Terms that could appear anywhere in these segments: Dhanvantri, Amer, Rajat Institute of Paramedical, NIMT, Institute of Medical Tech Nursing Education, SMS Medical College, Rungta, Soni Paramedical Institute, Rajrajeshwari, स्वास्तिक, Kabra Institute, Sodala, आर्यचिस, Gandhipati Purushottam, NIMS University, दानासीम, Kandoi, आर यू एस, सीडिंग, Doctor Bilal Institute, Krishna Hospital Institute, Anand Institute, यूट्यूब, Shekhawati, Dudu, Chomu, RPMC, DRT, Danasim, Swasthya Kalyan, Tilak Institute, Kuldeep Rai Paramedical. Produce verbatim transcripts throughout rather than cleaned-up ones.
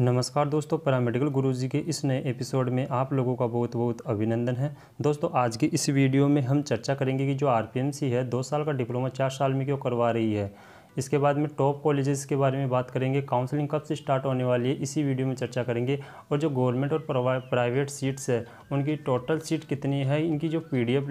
नमस्कार दोस्तों, पैरामेडिकल गुरुजी के इस नए एपिसोड में आप लोगों का बहुत बहुत अभिनंदन है। दोस्तों आज के इस वीडियो में हम चर्चा करेंगे कि जो आरपीएमसी है दो साल का डिप्लोमा चार साल में क्यों करवा रही है। इसके बाद में टॉप कॉलेजेस के बारे में बात करेंगे, काउंसलिंग कब से स्टार्ट होने वाली है इसी वीडियो में चर्चा करेंगे, और जो गवर्नमेंट और प्राइवेट सीट्स है उनकी टोटल सीट कितनी है, इनकी जो पीडीएफ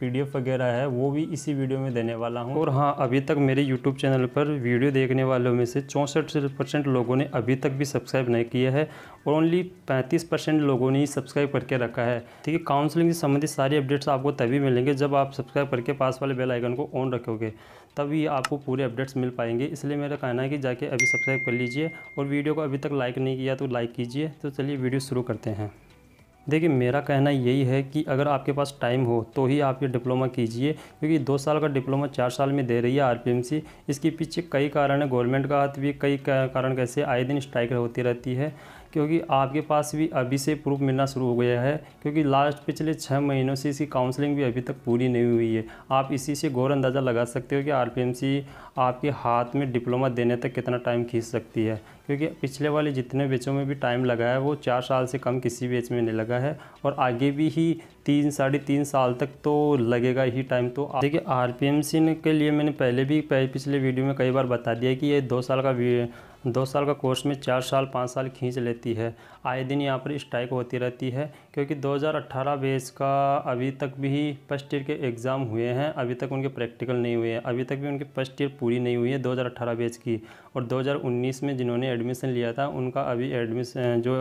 पीडीएफ वगैरह है वो भी इसी वीडियो में देने वाला हूं। और हाँ, अभी तक मेरे यूट्यूब चैनल पर वीडियो देखने वालों में से चौंसठ परसेंट लोगों ने अभी तक भी सब्सक्राइब नहीं किया है और ओनली पैंतीस परसेंट लोगों ने सब्सक्राइब करके रखा है। ठीक है, काउंसलिंग से संबंधित सारी अपडेट्स आपको तभी मिलेंगे जब आप सब्सक्राइब करके पास वाले बेल आइकन को ऑन रखोगे, तभी आपको पूरे अपडेट्स मिल पाएंगे। इसलिए मेरा कहना है कि जाके अभी सब्सक्राइब कर लीजिए, और वीडियो को अभी तक लाइक नहीं किया तो लाइक कीजिए। तो चलिए वीडियो शुरू करते हैं। देखिए मेरा कहना यही है कि अगर आपके पास टाइम हो तो ही आप ये डिप्लोमा कीजिए, क्योंकि दो साल का डिप्लोमा चार साल में दे रही है आरपीएमसी। इसके पीछे कई कारण है, गवर्नमेंट का हाथ भी, कई कारण कैसे आए दिन स्ट्राइक होती रहती है, क्योंकि आपके पास भी अभी से प्रूफ मिलना शुरू हो गया है, क्योंकि लास्ट पिछले छः महीनों से इसकी काउंसलिंग भी अभी तक पूरी नहीं हुई है। आप इसी से गौर अंदाज़ा लगा सकते हो कि आरपीएमसी आपके हाथ में डिप्लोमा देने तक कितना टाइम खींच सकती है, क्योंकि पिछले वाले जितने बैचों में भी टाइम लगा है वो चार साल से कम किसी बैच में नहीं लगा है, और आगे भी ही तीन साढ़े तीन साल तक तो लगेगा ही टाइम। तो देखिए आरपीएमसी के लिए मैंने पहले भी पिछले वीडियो में कई बार बता दिया कि ये दो साल का दो साल का कोर्स में चार साल पाँच साल खींच लेती है। आए दिन यहाँ पर स्ट्राइक होती रहती है, क्योंकि दो हज़ार अठारह बेस का अभी तक भी फर्स्ट ईयर के एग्ज़ाम हुए हैं, अभी तक उनके प्रैक्टिकल नहीं हुए हैं, अभी तक भी उनके फर्स्ट ईयर पूरी नहीं हुई है दो हज़ार अठारह बेस की। और दो हज़ार उन्नीस में जिन्होंने एडमिशन लिया था उनका अभी एडमिशन जो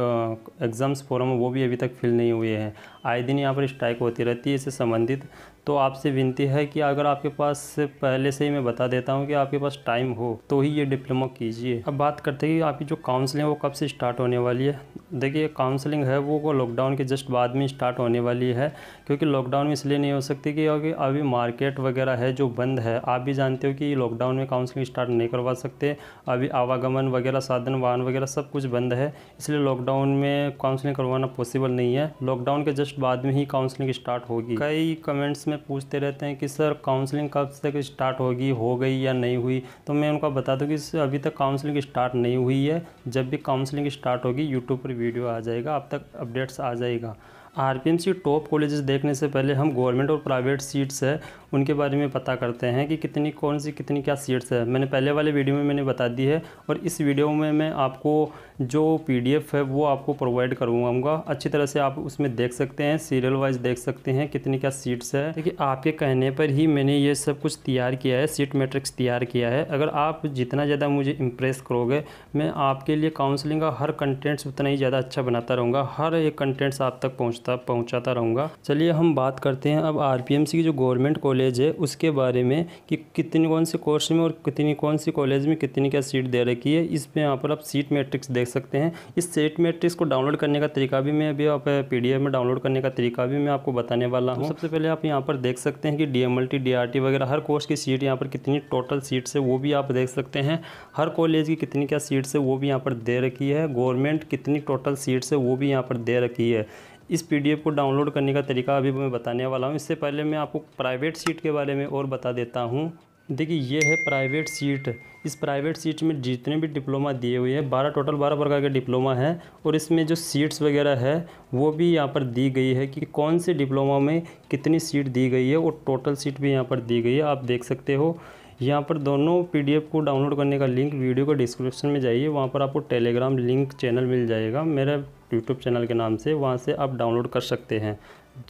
एग्ज़ाम्स फॉर्म वो भी अभी तक फिल नहीं हुए हैं। आए दिन यहाँ पर स्ट्राइक होती रहती है। इससे संबंधित तो आपसे विनती है कि अगर आपके पास, पहले से ही मैं बता देता हूं कि आपके पास टाइम हो तो ही ये डिप्लोमा कीजिए। अब बात करते हैं कि आपकी जो काउंसलिंग है वो कब से स्टार्ट होने वाली है। देखिए काउंसलिंग है वो लॉकडाउन के जस्ट बाद में स्टार्ट होने वाली है, क्योंकि लॉकडाउन में इसलिए नहीं हो सकती क्योंकि अभी मार्केट वगैरह है जो बंद है। आप भी जानते हो कि लॉकडाउन में काउंसलिंग स्टार्ट नहीं करवा सकते, अभी आवागमन वगैरह साधन वाहन वगैरह सब कुछ बंद है, इसलिए लॉकडाउन में काउंसलिंग करवाना पॉसिबल नहीं है। लॉकडाउन के जस्ट बाद में ही काउंसलिंग स्टार्ट होगी। कई कमेंट्स पूछते रहते हैं कि सर काउंसलिंग कब तक स्टार्ट होगी, हो गई या नहीं हुई, तो मैं उनका बता दूं कि अभी तक काउंसलिंग स्टार्ट नहीं हुई है। जब भी काउंसलिंग स्टार्ट होगी यूट्यूब पर वीडियो आ जाएगा, आप तक अपडेट्स आ जाएगा। आरपीएमसी टॉप कॉलेजेस देखने से पहले हम गवर्नमेंट और प्राइवेट सीट्स है उनके बारे में पता करते हैं कि कितनी कौन सी कितनी क्या सीट्स है। मैंने पहले वाले वीडियो में मैंने बता दी है, और इस वीडियो में मैं आपको जो पीडीएफ है वो आपको प्रोवाइड करूँगा, अच्छी तरह से आप उसमें देख सकते हैं, सीरियल वाइज देख सकते हैं कितनी क्या सीट्स है। देखिए आपके कहने पर ही मैंने ये सब कुछ तैयार किया है, सीट मैट्रिक्स तैयार किया है। अगर आप जितना ज़्यादा मुझे इम्प्रेस करोगे मैं आपके लिए काउंसलिंग का हर कंटेंट्स उतना ही ज़्यादा अच्छा बनाता रहूँगा, हर एक कंटेंट्स आप तक पहुँच पहुंचाता रहूँगा। चलिए हम बात करते हैं अब आरपीएमसी की जो गवर्नमेंट कॉलेज है उसके बारे में कि कितनी कौन से कोर्स में और कितनी कौन सी कॉलेज में कितनी क्या सीट दे रखी है। इसमें यहाँ पर आप सीट मैट्रिक्स देख सकते हैं। इस सीट मैट्रिक्स को डाउनलोड करने का तरीका भी मैं अभी आप पीडीएफ में डाउनलोड करने का तरीका भी मैं आपको बताने वाला हूँ। सबसे पहले आप यहाँ पर देख सकते हैं कि डीएमएलटी डीआरटी वगैरह हर कोर्स की सीट यहाँ पर कितनी टोटल सीट्स है वो भी आप देख सकते हैं, हर कॉलेज की कितनी क्या सीट्स है वो भी यहाँ पर दे रखी है, गवर्नमेंट कितनी टोटल सीट्स है वो भी यहाँ पर दे रखी है। इस पीडीएफ को डाउनलोड करने का तरीका अभी मैं बताने वाला हूँ। इससे पहले मैं आपको प्राइवेट सीट के बारे में और बता देता हूँ। देखिए ये है प्राइवेट सीट। इस प्राइवेट सीट में जितने भी डिप्लोमा दिए हुए हैं बारह टोटल बारह प्रकार के डिप्लोमा हैं, और इसमें जो सीट्स वगैरह है वो भी यहाँ पर दी गई है कि कौन से डिप्लोमा में कितनी सीट दी गई है, और टोटल सीट भी यहाँ पर दी गई है, आप देख सकते हो। यहाँ पर दोनों पीडीएफ को डाउनलोड करने का लिंक वीडियो के डिस्क्रिप्शन में जाइए, वहाँ पर आपको टेलीग्राम लिंक चैनल मिल जाएगा मेरा यूट्यूब चैनल के नाम से, वहाँ से आप डाउनलोड कर सकते हैं।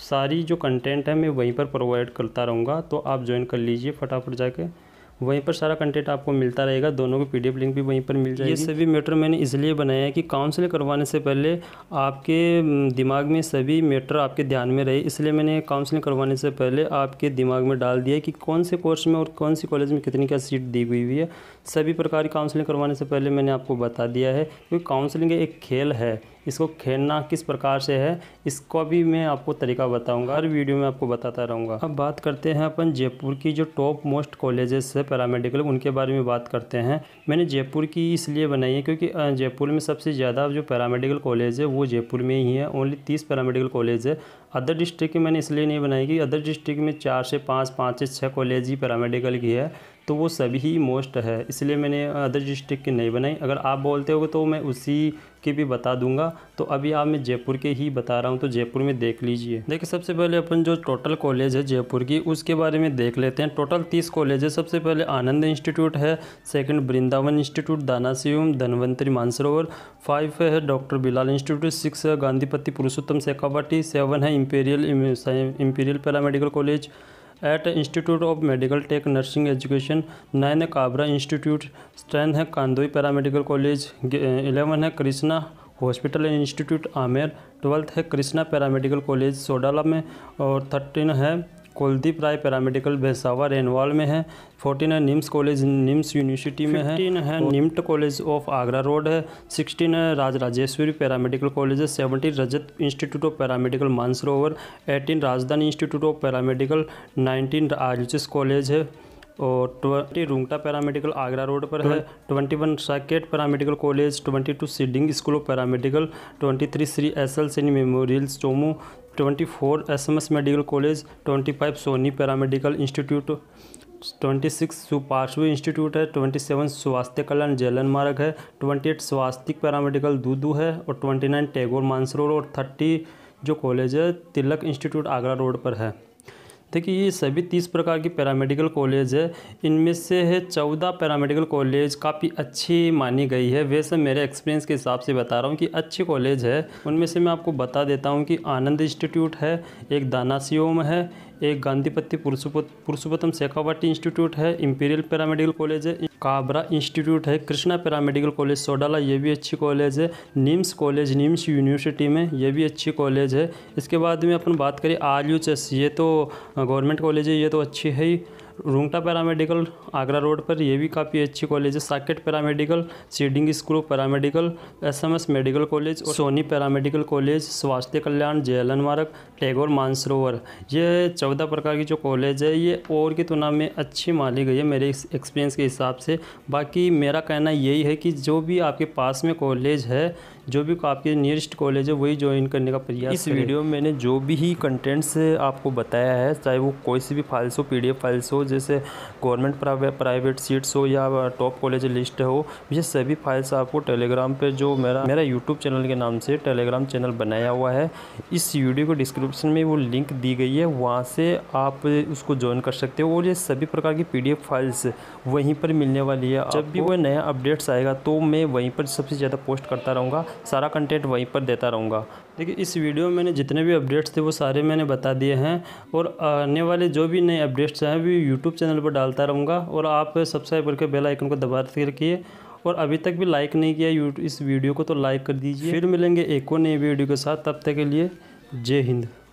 सारी जो कंटेंट है मैं वहीं पर प्रोवाइड करता रहूँगा, तो आप ज्वाइन कर लीजिए फटाफट जाके, वहीं पर सारा कंटेंट आपको मिलता रहेगा, दोनों के पीडीएफ लिंक भी वहीं पर मिल जाएगी। ये सभी मैटर मैंने इसलिए बनाया है कि काउंसलिंग करवाने से पहले आपके दिमाग में सभी मैटर आपके ध्यान में रहे, इसलिए मैंने काउंसलिंग करवाने से पहले आपके दिमाग में डाल दिया कि कौन से कोर्स में और कौन सी कॉलेज में कितनी क्या सीट दी हुई हुई है। सभी प्रकार की काउंसलिंग करवाने से पहले मैंने आपको बता दिया है, क्योंकि काउंसलिंग एक खेल है, इसको खेलना किस प्रकार से है इसको भी मैं आपको तरीका बताऊंगा, हर वीडियो में आपको बताता रहूंगा। अब बात करते हैं अपन जयपुर की जो टॉप मोस्ट कॉलेजेस है पैरामेडिकल उनके बारे में बात करते हैं। मैंने जयपुर की इसलिए बनाई है क्योंकि जयपुर में सबसे ज़्यादा जो पैरामेडिकल कॉलेज है वो जयपुर में ही है, ओनली तीस पैरामेडिकल कॉलेज है। अदर डिस्ट्रिक्ट की मैंने इसलिए नहीं बनाई कि अदर डिस्ट्रिक्ट में चार से पाँच पाँच से छः कॉलेज ही पैरामेडिकल की है, तो वो सभी मोस्ट है, इसलिए मैंने अदर डिस्ट्रिक्ट की नहीं बनाई। अगर आप बोलते हो तो मैं उसी की भी बता दूंगा, तो अभी आप मैं जयपुर के ही बता रहा हूँ, तो जयपुर में देख लीजिए। देखिए सबसे पहले अपन जो टोटल कॉलेज है जयपुर की उसके बारे में देख लेते हैं। टोटल तीस कॉलेज है। सबसे पहले आनंद इंस्टीट्यूट है, सेकंड वृंदावन इंस्टीट्यूट, दानासीम, धनवंतरी, मानसरोवर। फाइव है डॉक्टर बिलाल इंस्टीट्यूट, सिक्स है गांधीपति पुरुषोत्तम शेखावटी, सेवन है imperial imperial paramedical college, eight institute of medical tech nursing education, nine है काबरा इंस्टीट्यूट, टेन है कांदोई पैरामेडिकल कॉलेज, इलेवन है Krishna hospital institute Amer, twelfth है कृष्णा पैरामेडिकल कॉलेज सोडाला में, और थर्टीन है कुलदीप राय पैरामेडिकल भैसावा रेनवाल में है, फोर्टीन है निम्स कॉलेज निम्स यूनिवर्सिटी में है, फिफ्टीन है NIMT college of Agra road है, सिक्सटीन है राजराजेश्वरी पैरामेडिकल कॉलेज है, seventeen Rajat institute of paramedical Mansarovar, eighteen Rajdhani institute of paramedical, nineteen आर्यचिस कॉलेज है, और twenty Rungta paramedical Agra road पर है, twenty one Saket paramedical college, twenty two सीडिंग school of paramedical, twenty three Shri S L Saini memorial Chomu, twenty four S M S medical college, twenty five Soni paramedical institute, twenty six सुपार्श्वी institute है, twenty seven Swasthya Kalyan जैलन मार्ग है, twenty eight स्वास्तिक paramedical Dudu है, और twenty nine Tagore Mansarovar, और thirty जो college है तिलक इंस्टीट्यूट आगरा रोड पर है। देखिए ये सभी तीस प्रकार की पैरामेडिकल कॉलेज है, इनमें से है चौदह पैरामेडिकल कॉलेज काफ़ी अच्छी मानी गई है। वैसे मेरे एक्सपीरियंस के हिसाब से बता रहा हूँ कि अच्छी कॉलेज है। उनमें से मैं आपको बता देता हूँ कि आनंद इंस्टीट्यूट है, एक दानासियोम है, एक गांधीपति पुरुषोत्तम शेखावटी इंस्टीट्यूट है, इंपीरियल पैरामेडिकल कॉलेज है, काबरा इंस्टीट्यूट है, कृष्णा पैरामेडिकल कॉलेज सोडाला, ये भी अच्छी कॉलेज है, निम्स कॉलेज निम्स यूनिवर्सिटी में, ये भी अच्छी कॉलेज है। इसके बाद में अपन बात करें आर यू एस, ये तो गवर्नमेंट कॉलेज है, ये तो अच्छी है ही। रुंगटा पैरामेडिकल आगरा रोड पर ये भी काफ़ी अच्छी कॉलेज है, Saket paramedical, सीडिंग school paramedical, SMS medical college, और सोनी पैरामेडिकल कॉलेज, स्वास्थ्य कल्याण जयलन मार्ग, टैगोर मानसरोवर, ये चौदह प्रकार की जो कॉलेज है ये और की तुलना में अच्छी मानी गई है मेरे एक्सपीरियंस के हिसाब से। बाकी मेरा कहना यही है कि जो भी आपके पास में कॉलेज है, जो भी आपके नियरेस्ट कॉलेज है, वही ज्वाइन करने का प्रयास। इस वीडियो में मैंने जो भी ही कंटेंट्स आपको बताया है, चाहे वो कोई सी भी फाइल्स हो, पीडीएफ फाइल्स हो, जैसे गवर्नमेंट प्राइवेट सीट्स हो या टॉप कॉलेज लिस्ट हो, ये सभी फाइल्स आपको टेलीग्राम पे, जो मेरा मेरा यूट्यूब चैनल के नाम से टेलीग्राम चैनल बनाया हुआ है, इस वीडियो के डिस्क्रिप्शन में वो लिंक दी गई है, वहाँ से आप उसको ज्वाइन कर सकते हो, और ये सभी प्रकार की पीडीएफ फाइल्स वहीं पर मिलने वाली है। जब भी वो नया अपडेट्स आएगा तो मैं वहीं पर सबसे ज़्यादा पोस्ट करता रहूँगा, सारा कंटेंट वहीं पर देता रहूँगा। देखिए इस वीडियो में मैंने जितने भी अपडेट्स थे वो सारे मैंने बता दिए हैं, और आने वाले जो भी नए अपडेट्स हैं वो यूट्यूब चैनल पर डालता रहूँगा, और आप सब्सक्राइब करके बेल आइकन को दबाते रखिए, और अभी तक भी लाइक नहीं किया इस वीडियो को तो लाइक कर दीजिए। फिर मिलेंगे एक और नई वीडियो के साथ, तब तक के लिए जय हिंद।